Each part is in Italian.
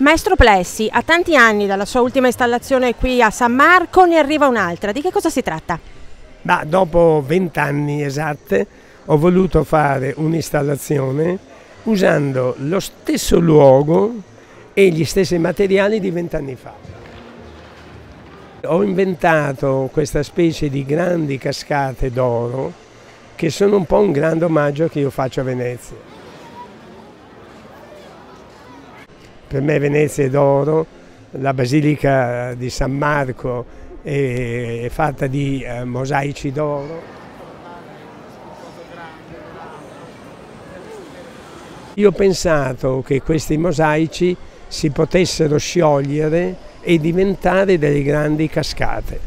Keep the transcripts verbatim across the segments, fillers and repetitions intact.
Maestro Plessi, a tanti anni dalla sua ultima installazione qui a San Marco ne arriva un'altra. Di che cosa si tratta? Ma dopo vent'anni esatte ho voluto fare un'installazione usando lo stesso luogo e gli stessi materiali di vent'anni fa. Ho inventato questa specie di grandi cascate d'oro che sono un po' un grande omaggio che io faccio a Venezia. Per me Venezia è d'oro, la Basilica di San Marco è fatta di mosaici d'oro. Io ho pensato che questi mosaici si potessero sciogliere e diventare delle grandi cascate.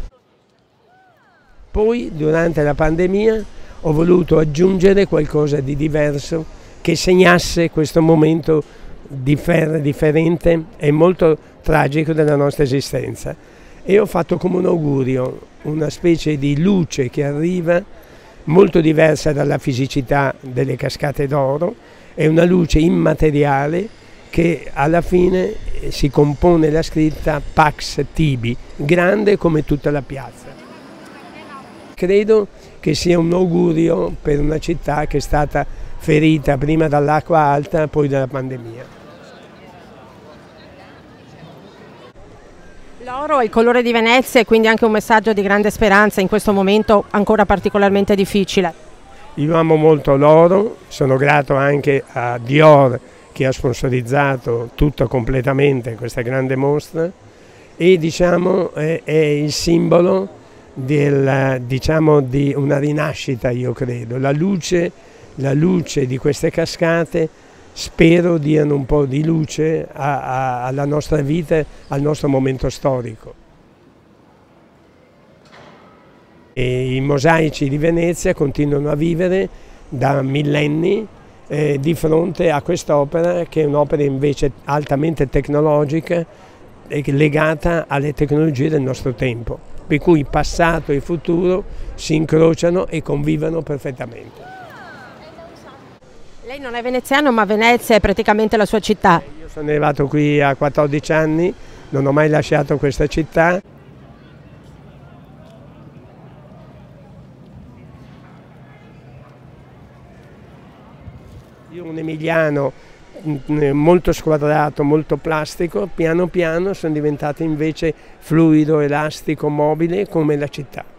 Poi, durante la pandemia, ho voluto aggiungere qualcosa di diverso che segnasse questo momento differ differente e molto tragico della nostra esistenza. E ho fatto come un augurio, una specie di luce che arriva, molto diversa dalla fisicità delle cascate d'oro, è una luce immateriale che alla fine si compone la scritta Pax Tibi, grande come tutta la piazza. Credo che sia un augurio per una città che è stata ferita prima dall'acqua alta, poi dalla pandemia. L'oro è il colore di Venezia e quindi anche un messaggio di grande speranza in questo momento ancora particolarmente difficile. Io amo molto l'oro, sono grato anche a Dior che ha sponsorizzato tutto completamente questa grande mostra e diciamo è, è il simbolo del, diciamo, di una rinascita, io credo. La luce, la luce di queste cascate spero diano un po' di luce a, a, alla nostra vita, al nostro momento storico. E i mosaici di Venezia continuano a vivere da millenni Eh, di fronte a quest'opera che è un'opera invece altamente tecnologica e legata alle tecnologie del nostro tempo, per cui passato e futuro si incrociano e convivono perfettamente. Lei non è veneziano, ma Venezia è praticamente la sua città. Io sono arrivato qui a quattordici anni, non ho mai lasciato questa città. Io un emiliano molto squadrato, molto plastico, piano piano sono diventato invece fluido, elastico, mobile come la città.